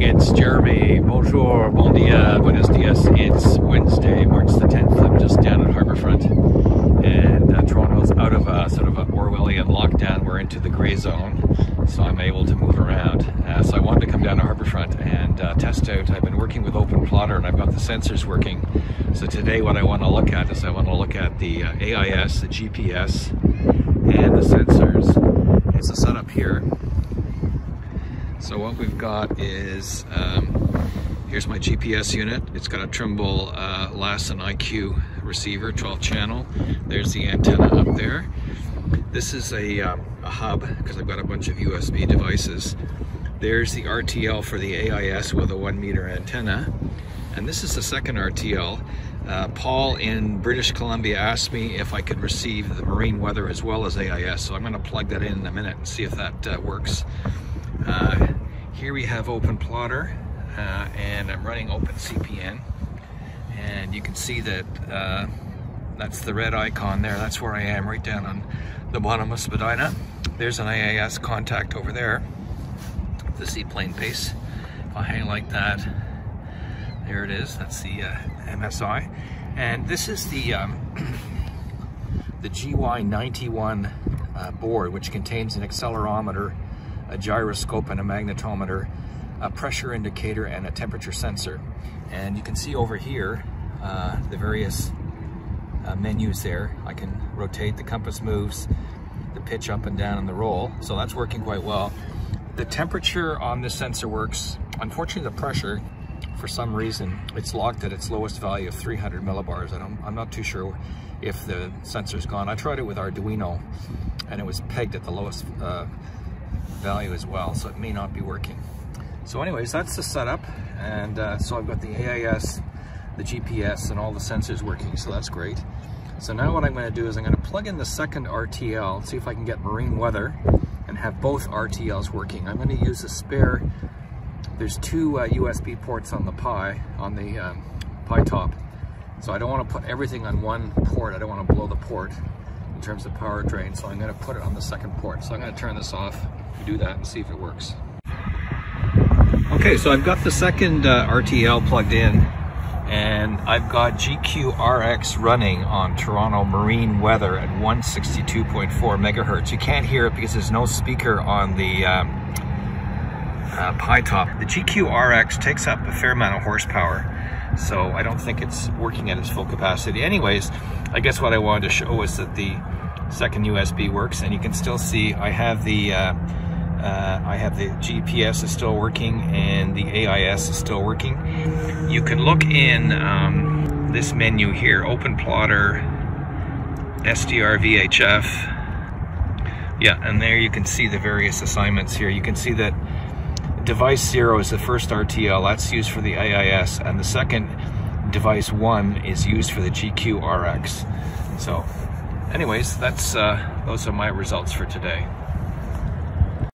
morning, it's Jeremy. Bonjour, bon dia, buenos dias. It's Wednesday, March the 10th. I'm just down at Harbourfront, and Toronto's out of a sort of an Orwellian lockdown. We're into the gray zone, so I'm able to move around. So I wanted to come down to Harbourfront and test out. I've been working with OpenPlotter, and I've got the sensors working. So today what I want to look at is I want to look at the AIS, the GPS, and the sensors. It's a setup here. So what we've got is, here's my GPS unit. It's got a Trimble Lassen IQ receiver, 12 channel. There's the antenna up there. This is a hub, because I've got a bunch of USB devices. There's the RTL for the AIS with a 1 meter antenna. And this is the second RTL. Paul in British Columbia asked me if I could receive the marine weather as well as AIS. So I'm gonna plug that in a minute and see if that works. Here we have OpenPlotter, and I'm running OpenCPN, and you can see that that's the red icon there. That's where I am, right down on the bottom of Spadina. There's an AIS contact over there, the seaplane base. If I hang like that, there it is. That's the MSI, and this is the the GY91 board, which contains an accelerometer, a gyroscope and a magnetometer, a pressure indicator and a temperature sensor. And you can see over here the various menus there. I can rotate, the compass moves, the pitch up and down and the roll. So that's working quite well. The temperature on this sensor works. Unfortunately, the pressure, for some reason, it's locked at its lowest value of 300 millibars. I'm not too sure if the sensor's gone. I tried it with Arduino and it was pegged at the lowest value as well, so it may not be working. So anyways, that's the setup, and so I've got the AIS, the GPS, and all the sensors working, so that's great. So now what I'm going to do is I'm going to plug in the second RTL and see if I can get marine weather and have both RTLs working. I'm going to use a spare. There's two USB ports on the Pi top, so I don't want to put everything on one port. I don't want to blow the port in terms of power drain, so I'm going to put it on the second port. So I'm going to turn this off, do that, and see if it works. Okay, so I've got the second RTL plugged in, and I've got GQRX running on Toronto marine weather at 162.4 megahertz. You can't hear it because there's no speaker on the Pi top. The GQRX takes up a fair amount of horsepower, so I don't think it's working at its full capacity. Anyways, I guess what I wanted to show is that the second USB works, and you can still see I have the GPS is still working and the AIS is still working. You can look in this menu here, OpenPlotter, SDR, VHF. Yeah, and there you can see the various assignments here. You can see that device 0 is the first RTL. That's used for the AIS, and the second device 1 is used for the GQRX. So anyways, those are my results for today.